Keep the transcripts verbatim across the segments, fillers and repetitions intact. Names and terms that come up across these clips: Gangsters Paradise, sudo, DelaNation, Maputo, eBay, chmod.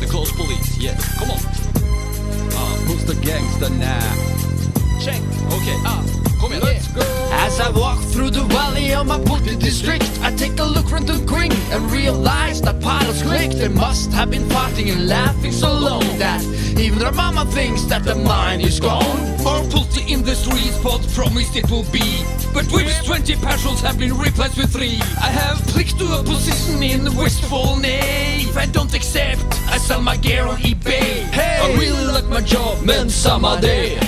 the close police, yes, come on. Ah, who's the gangster now? Check, okay, ah, come on, let's go. As I walk through the valley of Maputo district, I take a look around the green and realize that pilots clicked. They must have been fighting and laughing so long that even their mama thinks that the mine is gone. Our pulte in the street spot promised it will be, but with twenty patrols have been replaced with three. I have clicked to a position in Westfall. If I don't accept, I sell my gear on eBay. Hey, I really like my job, men someday.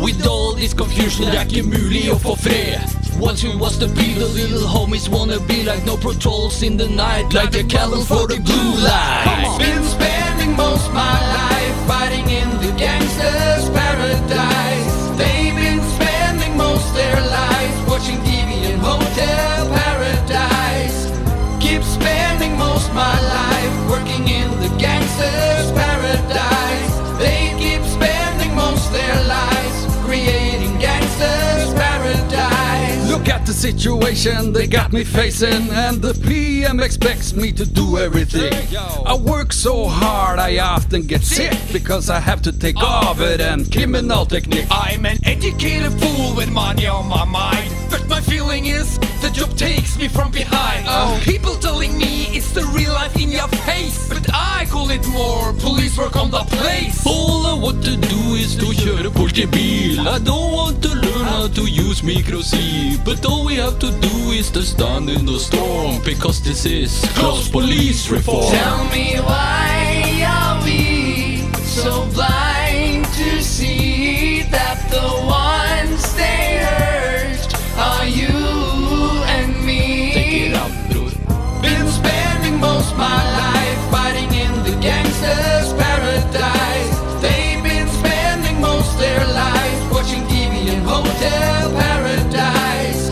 With all this confusion, det er ikke mulig å få fred. Once we was the beat, the little homies wanna be like no patrols in the night, like a candle for the blue light. I've been spending most my life fighting in the gangsters paradise. They've been spending most their lives watching T V in hotel paradise. Keep spending most my life working in the gangsters paradise. They keep spending most their lives creating gangsters paradise. Look at the situation they got me facing, and the P M expects me to do everything. I work so hard I often get sick, because I have to take off it and criminal technique. I'm an educated fool with money on my mind, but my feeling is the job takes me from behind. uh, People telling me it's the real life in your face, but I call it more police work on the place. All I want to do is to kjøre fort I bil. I don't want to learn how to use micro-C, but all we have to do is to stand in the storm, because this is close police reform. Tell me why are we so blind to see that the ones they hurt are you and me. Take it out, bror. Been spending most my life fighting in the gangsters paradise. They've been spending most their lives watching T V in hotel paradise.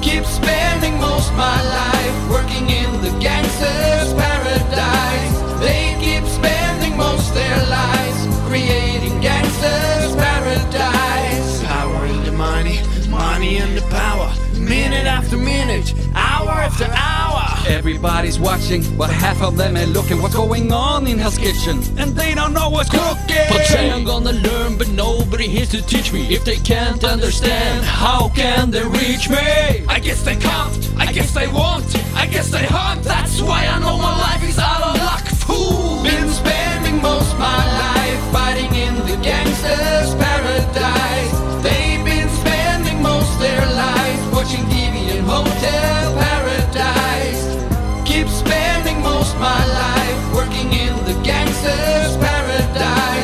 Keep spending most my life working in the gangsters paradise. They keep spending most their lives creating gangsters paradise. Power in the money, money in the power. Minute after minute, hour after hour. Everybody's watching, but half of them ain't looking. What's going on in Hell's Kitchen? And they don't know what's cooking. But say I'm gonna learn, but nobody here's to teach me. If they can't understand, how can they reach me? I guess they can't, I guess they won't, I guess they hunt. That's why I know my life is out of luck, fool. Been spending most my life fighting in the gangsters paradise. They've been spending most their lives watching T V in hotel paradise. Keep spending most my life working in the gangsters paradise.